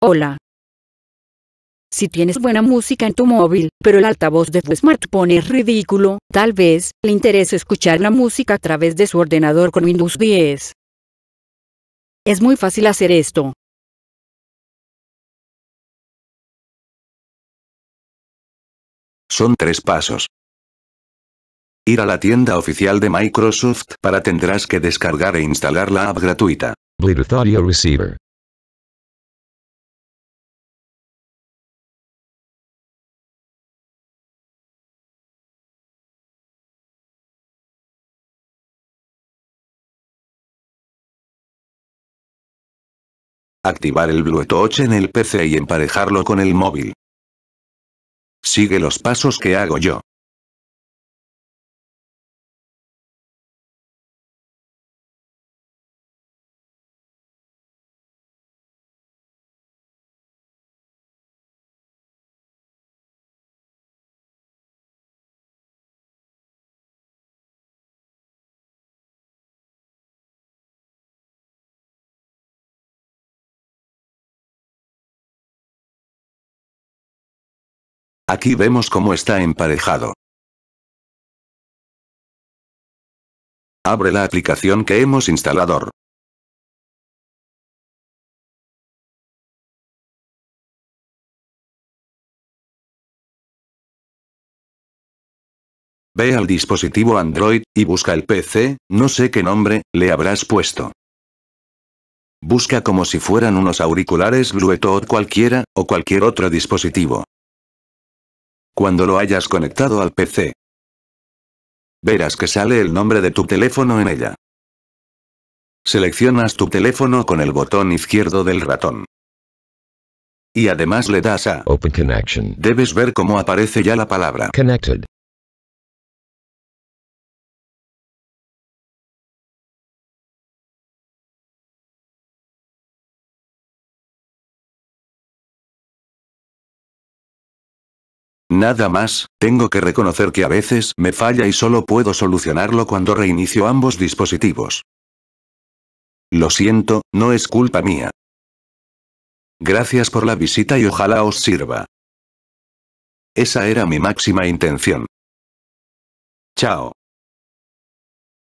Hola. Si tienes buena música en tu móvil, pero el altavoz de tu smartphone es ridículo, tal vez le interese escuchar la música a través de su ordenador con Windows 10. Es muy fácil hacer esto. Son 3 pasos. Ir a la tienda oficial de Microsoft para tendrás que descargar e instalar la app gratuita Bluetooth Audio Receiver. Activar el Bluetooth en el PC y emparejarlo con el móvil. Sigue los pasos que hago yo. Aquí vemos cómo está emparejado. Abre la aplicación que hemos instalado. Ve al dispositivo Android, y busca el PC, no sé qué nombre le habrás puesto. Busca como si fueran unos auriculares Bluetooth cualquiera, o cualquier otro dispositivo. Cuando lo hayas conectado al PC, verás que sale el nombre de tu teléfono en ella. Seleccionas tu teléfono con el botón izquierdo del ratón. Y además le das a Open Connection. Debes ver cómo aparece ya la palabra Connected. Nada más, tengo que reconocer que a veces me falla y solo puedo solucionarlo cuando reinicio ambos dispositivos. Lo siento, no es culpa mía. Gracias por la visita y ojalá os sirva. Esa era mi máxima intención. Chao.